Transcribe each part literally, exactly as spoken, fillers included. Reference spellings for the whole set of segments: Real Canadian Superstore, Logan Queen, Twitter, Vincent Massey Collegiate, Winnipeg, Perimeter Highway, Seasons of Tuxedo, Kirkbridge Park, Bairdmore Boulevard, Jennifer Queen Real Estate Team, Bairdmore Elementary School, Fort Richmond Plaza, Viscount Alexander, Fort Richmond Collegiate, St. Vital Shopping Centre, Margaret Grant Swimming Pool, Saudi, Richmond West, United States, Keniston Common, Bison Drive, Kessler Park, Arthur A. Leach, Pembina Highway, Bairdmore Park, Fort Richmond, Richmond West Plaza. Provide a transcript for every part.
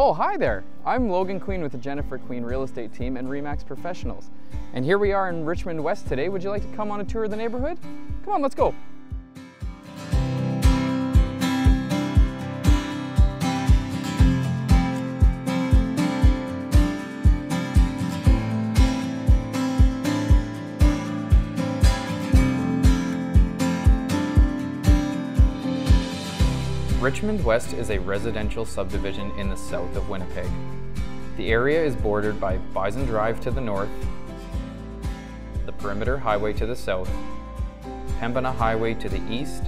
Oh, hi there! I'm Logan Queen with the Jennifer Queen Real Estate Team and R E/MAX Professionals. And here we are in Richmond West today. Would you like to come on a tour of the neighborhood? Come on, let's go! Richmond West is a residential subdivision in the south of Winnipeg. The area is bordered by Bison Drive to the north, the Perimeter Highway to the south, Pembina Highway to the east,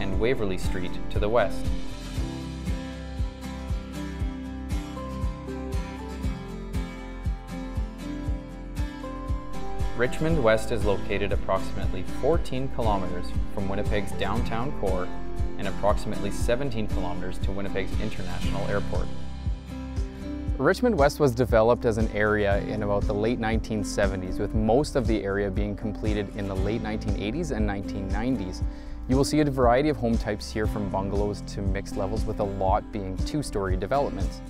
and Waverley Street to the west. Richmond West is located approximately fourteen kilometers from Winnipeg's downtown core and approximately seventeen kilometers to Winnipeg's International Airport. Richmond West was developed as an area in about the late nineteen seventies, with most of the area being completed in the late nineteen eighties and nineteen nineties. You will see a variety of home types here, from bungalows to mixed levels, with a lot being two-story developments.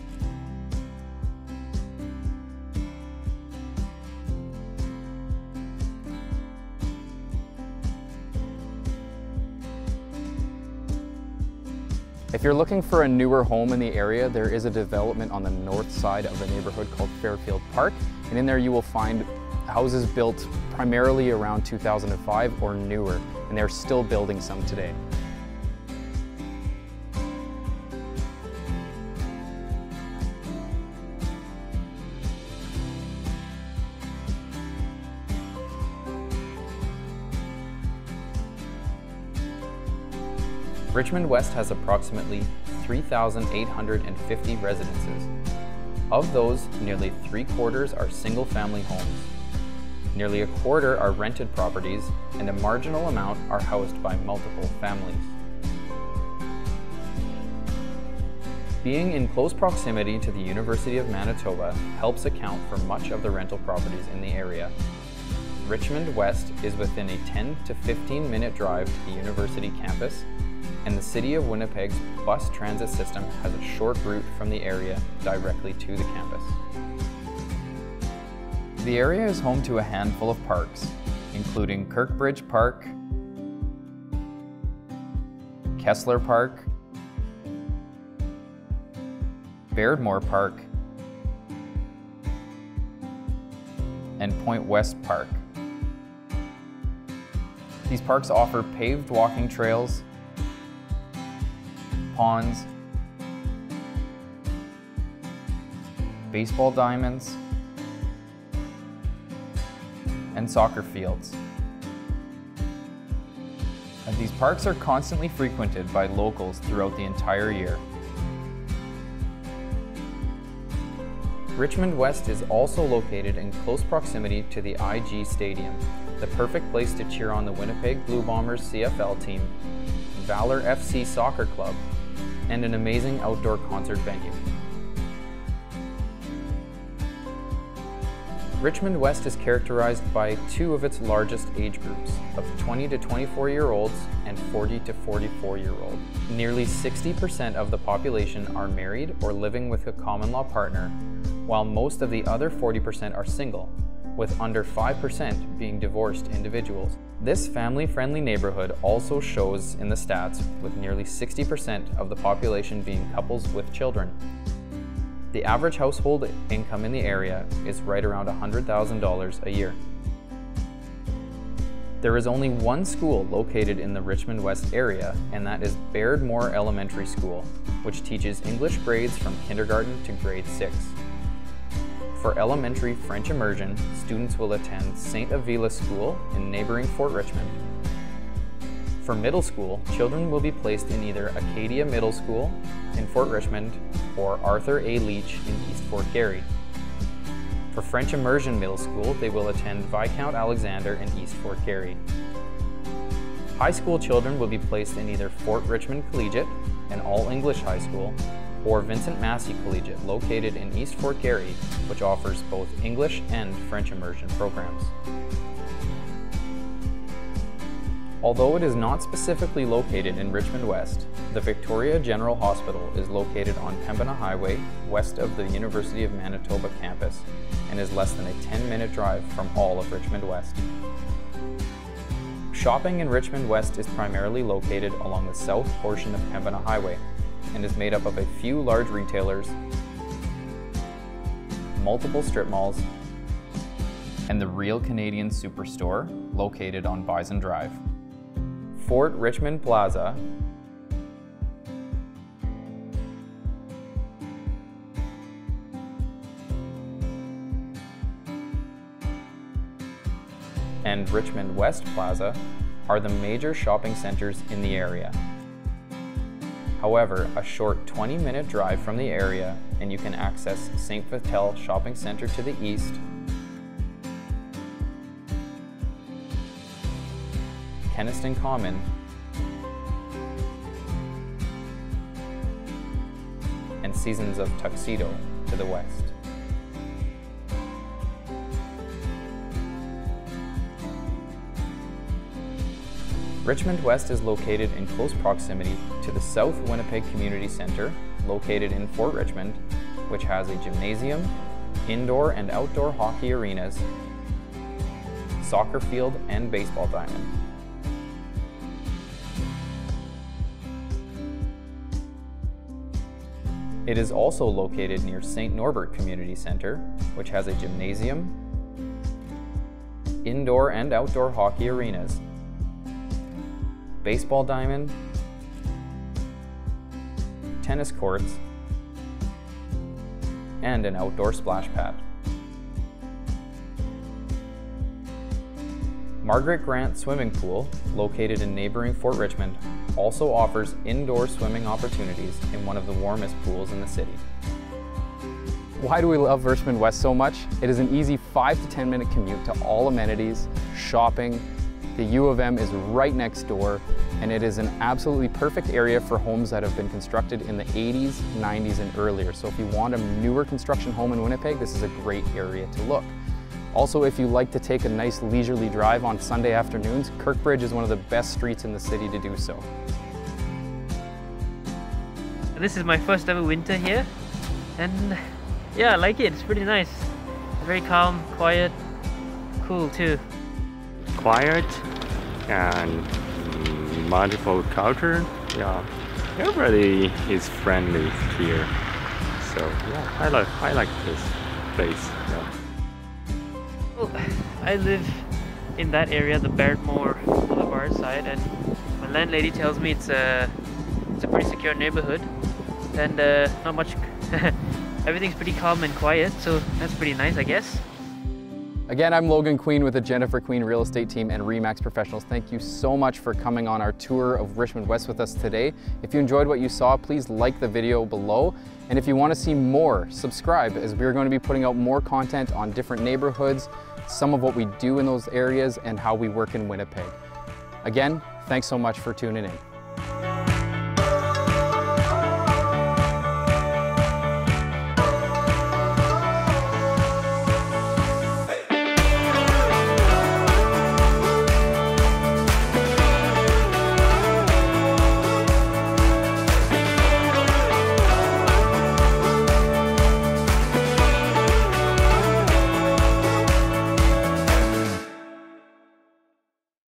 If you're looking for a newer home in the area, there is a development on the north side of the neighborhood called Fairfield Park, and in there you will find houses built primarily around two thousand five or newer, and they're still building some today. Richmond West has approximately three thousand eight hundred fifty residences. Of those, nearly three quarters are single-family homes. Nearly a quarter are rented properties, and a marginal amount are housed by multiple families. Being in close proximity to the University of Manitoba helps account for much of the rental properties in the area. Richmond West is within a ten to fifteen minute drive to the university campus, and the City of Winnipeg's bus transit system has a short route from the area directly to the campus. The area is home to a handful of parks, including Kirkbridge Park, Kessler Park, Bairdmore Park, and Point West Park. These parks offer paved walking trails, ponds, baseball diamonds, and soccer fields. And these parks are constantly frequented by locals throughout the entire year. Richmond West is also located in close proximity to the I G Stadium, the perfect place to cheer on the Winnipeg Blue Bombers C F L team, Valour F C Soccer Club, and an amazing outdoor concert venue. Richmond West is characterized by two of its largest age groups of twenty to twenty-four year olds and forty to forty-four year olds. Nearly sixty percent of the population are married or living with a common law partner, while most of the other forty percent are single, with under five percent being divorced individuals. This family-friendly neighborhood also shows in the stats, with nearly sixty percent of the population being couples with children. The average household income in the area is right around one hundred thousand dollars a year. There is only one school located in the Richmond West area, and that is Bairdmore Elementary School, which teaches English grades from kindergarten to grade six. For elementary French immersion, students will attend Saint Avila School in neighboring Fort Richmond. For middle school, children will be placed in either Acadia Middle School in Fort Richmond or Arthur A. Leach in East Fort Garry. For French immersion middle school, they will attend Viscount Alexander in East Fort Garry. High school children will be placed in either Fort Richmond Collegiate, an all-English high school, or Vincent Massey Collegiate, located in East Fort Garry, which offers both English and French immersion programs. Although it is not specifically located in Richmond West, The Victoria General Hospital is located on Pembina Highway, west of the University of Manitoba campus, and is less than a ten minute drive from all of Richmond West. Shopping in Richmond West is primarily located along the south portion of Pembina Highway and is made up of a few large retailers, multiple strip malls, and the Real Canadian Superstore, located on Bison Drive. Fort Richmond Plaza and Richmond West Plaza are the major shopping centers in the area. However, a short twenty minute drive from the area and you can access Saint Vital Shopping Centre to the east, Keniston Common, and Seasons of Tuxedo to the west. Richmond West is located in close proximity to the South Winnipeg Community Centre, located in Fort Richmond, which has a gymnasium, indoor and outdoor hockey arenas, soccer field, and baseball diamond. It is also located near Saint Norbert Community Centre, which has a gymnasium, indoor and outdoor hockey arenas, baseball diamond, tennis courts, and an outdoor splash pad. Margaret Grant Swimming Pool, located in neighboring Fort Richmond, also offers indoor swimming opportunities in one of the warmest pools in the city. Why do we love Richmond West so much? It is an easy five to ten minute commute to all amenities, shopping. The U of M is right next door, and it is an absolutely perfect area for homes that have been constructed in the eighties, nineties, and earlier. So if you want a newer construction home in Winnipeg, this is a great area to look. Also, if you like to take a nice leisurely drive on Sunday afternoons, Kirkbridge is one of the best streets in the city to do so. This is my first ever winter here, and yeah, I like it. It's pretty nice. It's very calm, quiet, cool too. Quiet and multiple culture. Yeah, everybody is friendly here. So yeah, I like I like this place. Yeah. Well, I live in that area, the Bairdmore Boulevard side, and my landlady tells me it's a it's a pretty secure neighborhood, and uh, not much. Everything's pretty calm and quiet, so that's pretty nice, I guess. Again, I'm Logan Queen with the Jennifer Queen Real Estate Team and R E/MAX Professionals. Thank you so much for coming on our tour of Richmond West with us today. If you enjoyed what you saw, please like the video below. And if you want to see more, subscribe, as we are going to be putting out more content on different neighborhoods, some of what we do in those areas, and how we work in Winnipeg. Again, thanks so much for tuning in.